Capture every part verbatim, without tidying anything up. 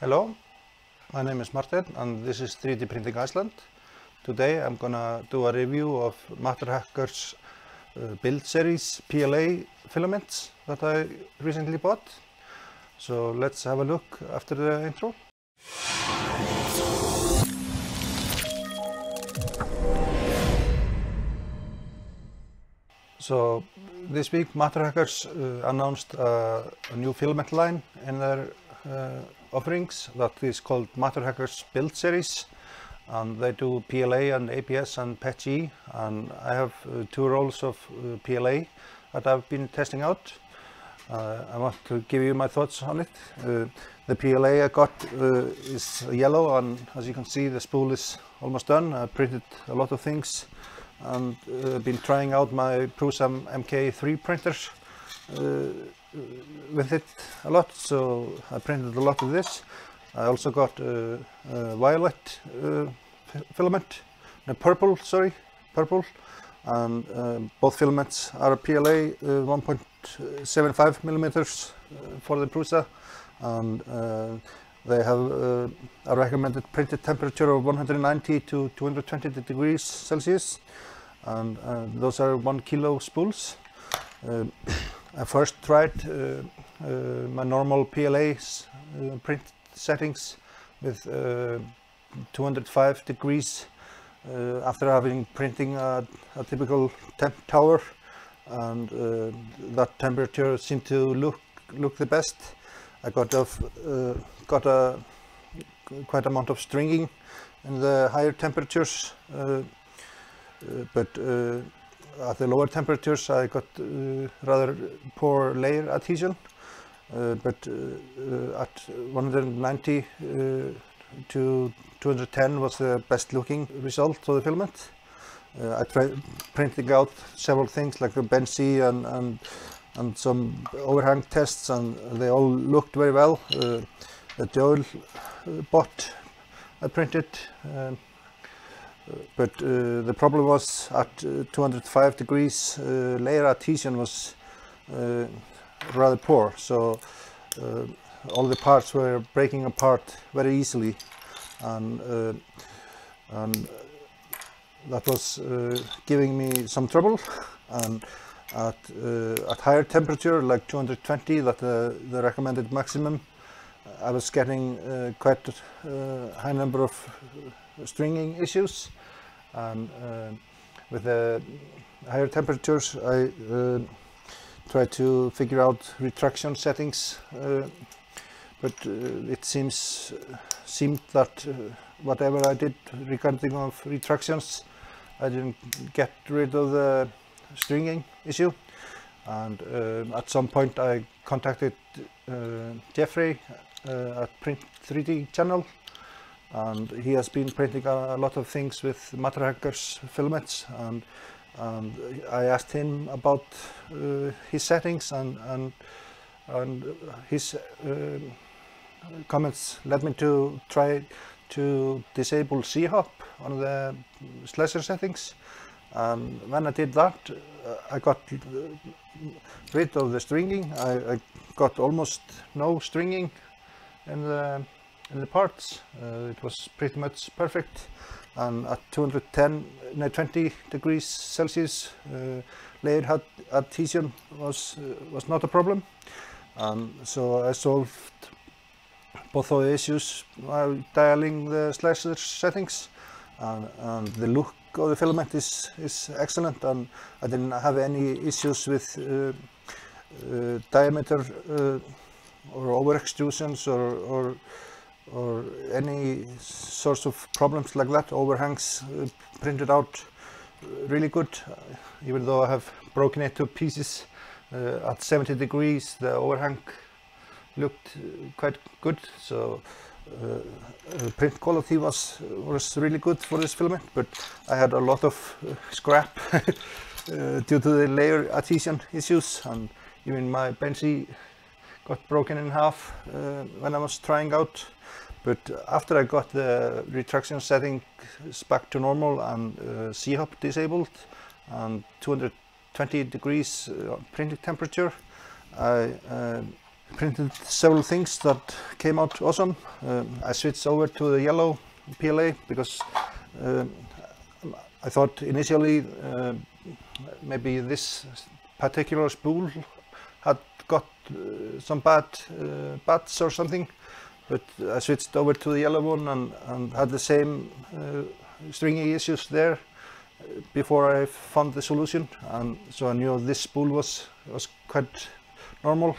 Hello, my name is Martin and this is three D Printing Iceland. Today I'm gonna do a review of MatterHackers uh, build series P L A filaments that I recently bought. So let's have a look after the intro. So this week MatterHackers uh, announced uh, a new filament line in their uh, offerings that is called MatterHackers build series, and they do P L A and A P S and patch E, and I have uh, two rolls of uh, P L A that I've been testing out. Uh, I want to give you my thoughts on it. Uh, the P L A I got uh, is yellow, and as you can see the spool is almost done. I printed a lot of things and uh, been trying out my Prusa M K three printers uh, with it a lot, so I printed a lot of this. I also got uh, a violet uh, filament, no, purple, sorry, purple, and uh, both filaments are P L A uh, one point seven five millimeters uh, for the Prusa, and uh, they have uh, a recommended printed temperature of one hundred ninety to two hundred twenty degrees Celsius, and uh, those are one kilo spools. Uh, I first tried uh, uh, my normal P L A's uh, print settings with uh, two hundred five degrees uh, after having printing a, a typical temp tower, and uh, that temperature seemed to look look the best. I got a, uh, got a quite amount of stringing in the higher temperatures, uh, but uh, at the lower temperatures I got uh, rather poor layer adhesion, uh, but uh, at one hundred ninety uh, to two hundred ten was the best looking result for the filament. Uh, I tried printing out several things like the Benchy and, and, and some overhang tests, and they all looked very well. Uh, the Joel bot I printed. Uh, But uh, the problem was at uh, two hundred five degrees, uh, layer adhesion was uh, rather poor, so uh, all the parts were breaking apart very easily, and, uh, and that was uh, giving me some trouble. And at, uh, at higher temperature, like two hundred twenty, that uh, the recommended maximum, I was getting uh, quite a high number of stringing issues, and uh, with the higher temperatures I uh, tried to figure out retraction settings, uh, but uh, it seems seemed that uh, whatever I did regarding of retractions, I didn't get rid of the stringing issue. And uh, at some point I contacted uh, Jeffrey uh, at Print three D Channel, and he has been printing a lot of things with MatterHackers filaments, and, and I asked him about uh, his settings, and, and, and his uh, comments led me to try to disable C-hop on the slasher settings. And when I did that, I got rid of the stringing. I, I got almost no stringing in the in the parts. Uh, it was pretty much perfect, and at two hundred ten, no, twenty degrees Celsius uh, layer adhesion was uh, was not a problem, and so I solved both of the issues by dialing the slasher settings, and, and the look of the filament is, is excellent, and I didn't have any issues with uh, uh, diameter uh, or over extrusions or, or or any sorts of problems like that. Overhangs uh, printed out really good, uh, even though I have broken it to pieces. Uh, at seventy degrees the overhang looked uh, quite good, so uh, the print quality was was really good for this filament, but I had a lot of uh, scrap uh, due to the layer adhesion issues, and even my Benchy got broken in half uh, when I was trying out. But after I got the retraction settings back to normal and uh, C-hop disabled and two hundred twenty degrees uh, printing temperature, I uh, printed several things that came out awesome. Um, I switched over to the yellow P L A because um, I thought initially uh, maybe this particular spool had got uh, some bad uh, bats or something, but I switched over to the yellow one and, and had the same uh, stringy issues there before I found the solution, and so I knew this spool was, was quite normal.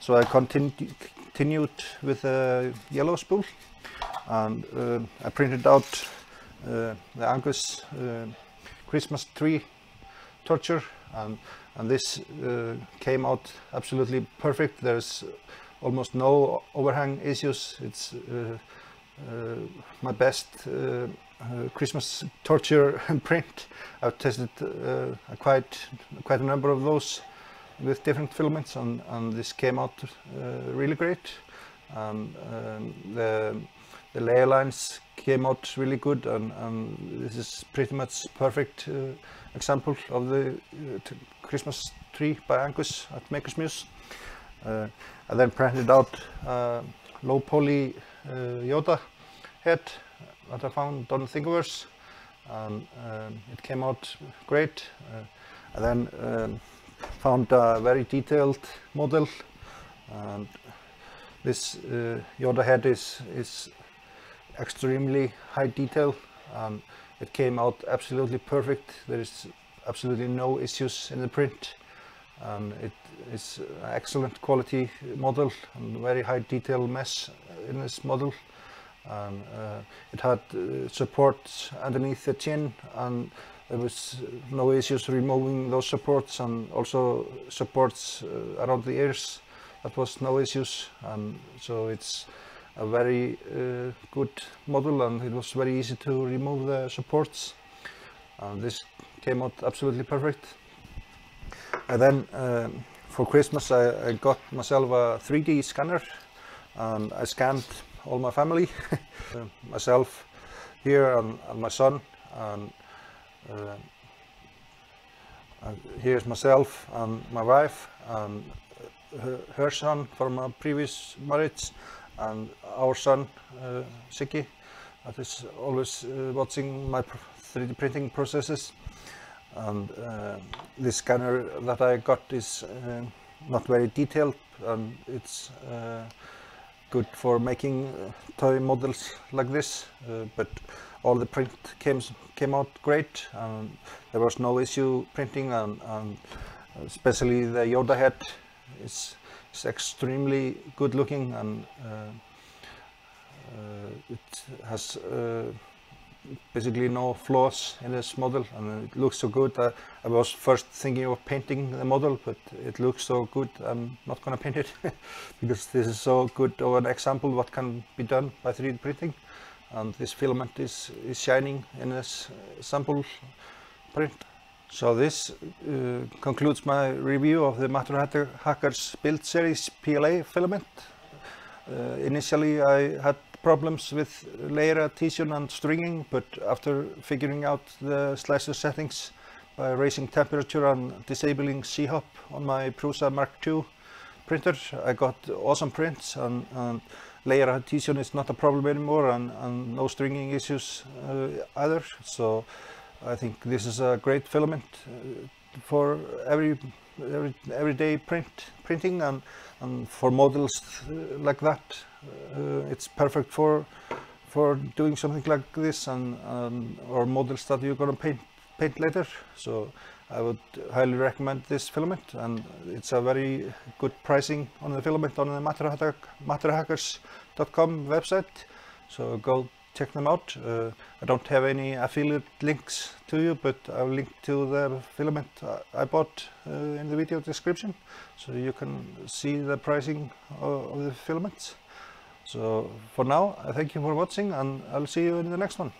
So I continu continued with the yellow spool, and uh, I printed out uh, the Angus uh, Christmas tree torture, and, and this uh, came out absolutely perfect. There's almost no overhang issues. It's uh, uh, my best uh, uh, Christmas torture print. I've tested uh, quite, quite a number of those with different filaments, and, and this came out uh, really great. Um, um, the, the layer lines came out really good, and, and this is pretty much perfect uh, example of the uh, t Christmas tree by Angus at Makers Muse. Uh, I then printed out uh, low poly uh, Yoda head that I found on Thingiverse, and um, it came out great. Uh, I then um, found a very detailed model, and this uh, Yoda head is, is extremely high detail, and it came out absolutely perfect. There is absolutely no issues in the print, and it is an excellent quality model and very high detail mesh in this model. And, uh, it had uh, supports underneath the chin, and there was no issues removing those supports, and also supports uh, around the ears. That was no issues, and so it's a very uh, good model, and it was very easy to remove the supports, and this came out absolutely perfect. And then uh, for Christmas I, I got myself a three D scanner, and I scanned all my family, myself here, and, and my son, and Uh, here's myself and my wife and her, her son from a previous marriage, and our son uh, Siggi, that is always uh, watching my three D printing processes. And uh, this scanner that I got is uh, not very detailed, and it's uh, good for making toy models like this, uh, but all the print came, came out great, and there was no issue printing, and, and especially the Yoda head is, is extremely good looking, and uh, uh, it has uh, basically no flaws in this model, and it looks so good. I, I was first thinking of painting the model, but it looks so good I'm not gonna paint it because this is so good of an example what can be done by three D printing. And this filament is, is shining in this sample print. So this uh, concludes my review of the MatterHackers build series P L A filament. Uh, initially I had problems with layer adhesion and stringing, but after figuring out the slicer settings by raising temperature and disabling C-hop on my Prusa Mark two printer, I got awesome prints, and, and layer adhesion is not a problem anymore, and, and no stringing issues uh, either. So I think this is a great filament uh, for every, every everyday print printing, and, and for models th like that. Uh, it's perfect for for doing something like this, and, and or models that you're gonna paint paint later. So I would highly recommend this filament, and it's a very good pricing on the filament on the MatterHackers dot com website, so go check them out. Uh, I don't have any affiliate links to you, but I'll link to the filament I bought uh, in the video description, so you can see the pricing of, of the filaments. So for now, I thank you for watching, and I'll see you in the next one.